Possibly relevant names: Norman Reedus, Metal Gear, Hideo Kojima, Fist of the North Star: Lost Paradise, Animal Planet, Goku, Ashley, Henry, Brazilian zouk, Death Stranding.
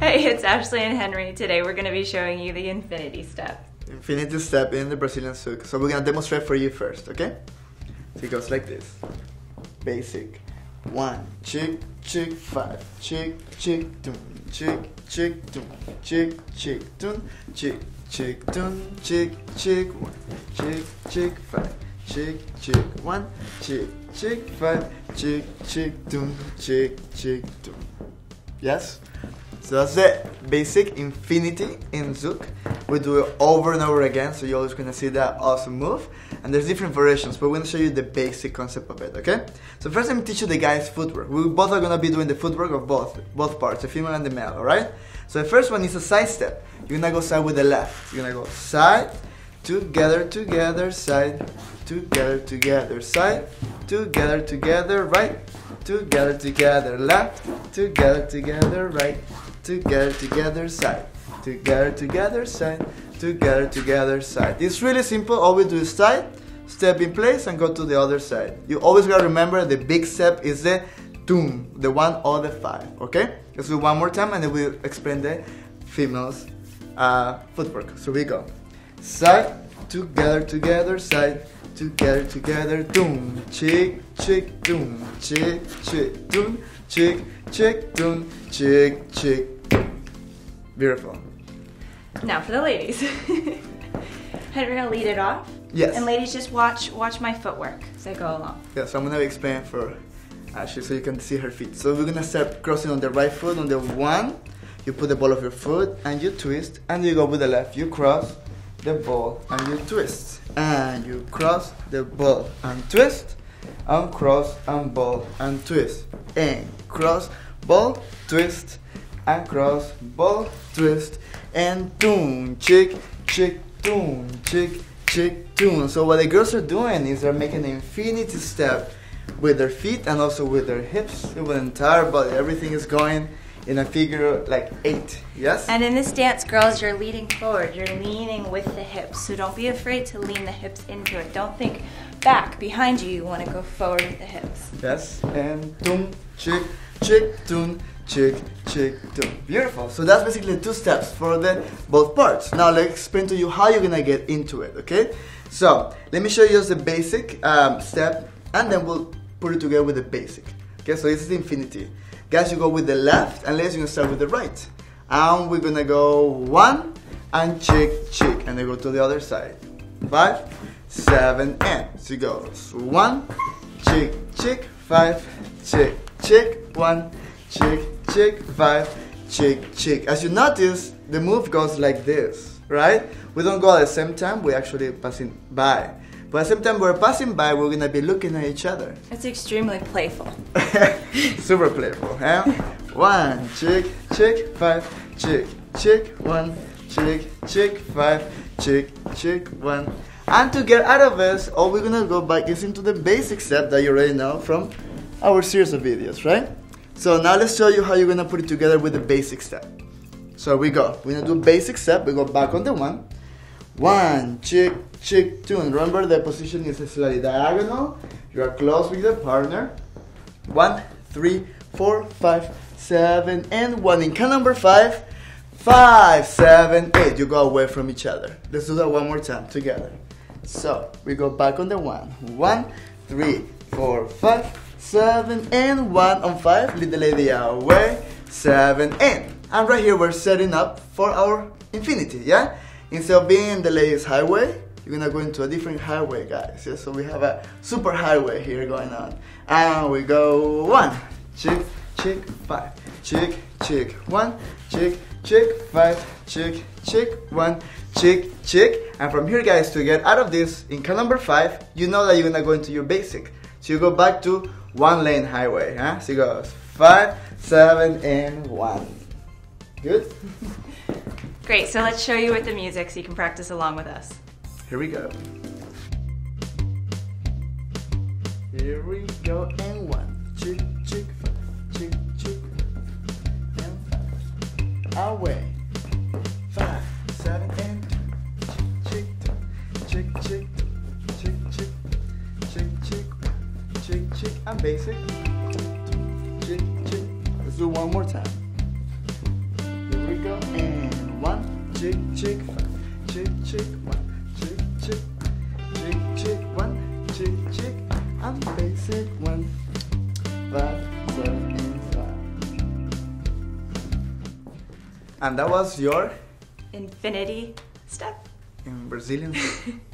Hey, it's Ashley and Henry. Today we're going to be showing you the infinity step. Infinity step in the Brazilian zouk. So we're going to demonstrate for you first, okay? So it goes like this. Basic. One, chick, chick, five, chick, chick, dun, chick, chick, dun, chick, chick, dun, chick, chick, dun, chick, chick, one, chick, chick, five, chick, chick, one, chick, chick, five, chick, chick, dun, chick, chick, dun. Yes? So that's the basic infinity in zouk. We do it over and over again, so you're always gonna see that awesome move. And there's different variations, but we're gonna show you the basic concept of it, okay? So first I'm gonna teach you the guys' footwork. We both are gonna be doing the footwork of both parts, the female and the male, alright? So the first one is a side step. You're gonna go side with the left. You're gonna go side, together, together, side, together, together, side, together, together, right, together, together, left, together, together, right. Together, together, side. Together, together, side. Together, together, side. It's really simple. All we do is side, step in place, and go to the other side. You always gotta remember the big step is the doom, the one or the five, okay? Let's do one more time, and then we'll explain the female's footwork. So we go. Side, together, together, side. Together, together, doom. Chick, chick, doom. Chick, chick, doom. Chick, chick, doom. Chick, chick. Beautiful. Now for the ladies. Henry will lead it off. Yes. And ladies, just watch my footwork as I go along. Yeah, so I'm gonna explain for Ashley so you can see her feet. So we're gonna start crossing on the right foot, on the one, you put the ball of your foot and you twist, and you go with the left. You cross the ball and you twist, and you cross the ball and twist, and cross and ball and twist, and cross, ball, twist, and cross, ball, twist, and tune, chick, chick, tune, chick, chick, tune. So what the girls are doing is they're making an infinity step with their feet and also with their hips, with their entire body. Everything is going in a figure like 8, yes? And in this dance, girls, you're leading forward. You're leaning with the hips, so don't be afraid to lean the hips into it. Don't think back, behind you, you want to go forward with the hips. Yes, and tune, chick, chick, tune, chick, chick, tune. Beautiful. So that's basically 2 steps for the both parts. Now let's explain to you how you're gonna get into it, okay? So let me show you just the basic step, and then we'll put it together with the basic. Okay, so this is infinity. Guys, you go with the left, and ladies, you're gonna start with the right. And we're gonna go one, and chick, chick, and then go to the other side. 5, 7, and. So you go one, chick, chick, five, chick, chick, one, chick, chick, five, chick, chick. As you notice, the move goes like this, right? We don't go at the same time, we're actually passing by. But at the same time we're passing by, we're gonna be looking at each other. It's extremely playful. Super playful, huh? One, chick, chick, five, chick, chick, one, chick, chick, five, chick, chick, one. And to get out of this, all we're gonna go back is into the basic step that you already know from our series of videos, right? So now let's show you how you're gonna put it together with the basic step. So we go, we're gonna do basic step, we go back on the one. One, chick, chick, tune. Remember the position is slightly diagonal. You are close with the partner. 1, 3, 4, 5, 7, and one. In count number 5, 5, 7, 8. You go away from each other. Let's do that one more time together. So we go back on the one. 1, 3, 4, 5, 7, and one on 5. Lead the lady away. 7, and. And right here we're setting up for our infinity, yeah? Instead of being in the ladies' highway, you're gonna go into a different highway, guys. Yeah? So we have a super highway here going on. And we go one, chick, chick, five, chick, chick, one, chick, chick, five, chick, chick, one, chick, chick. And from here, guys, to get out of this, in count number 5, you know that you're gonna go into your basic. So you go back to 1-lane highway, huh? So it goes 5, 7, and one. Good? Great, so let's show you with the music so you can practice along with us. Here we go. Here we go, and one, chick, chick, five, chick, chick, and five. Away. 5, 7, and two, chick, chick, chick, chick, chick, chick, chick, chick, chick, and basic. Chin, chin. Let's do one more time. Here we go. And one, chick, chick, chick, chick, one, chick, chick, chick, chick, one, chick, chick. I'm basic one. That's all inside. And that was your infinity step in Brazilian zouk.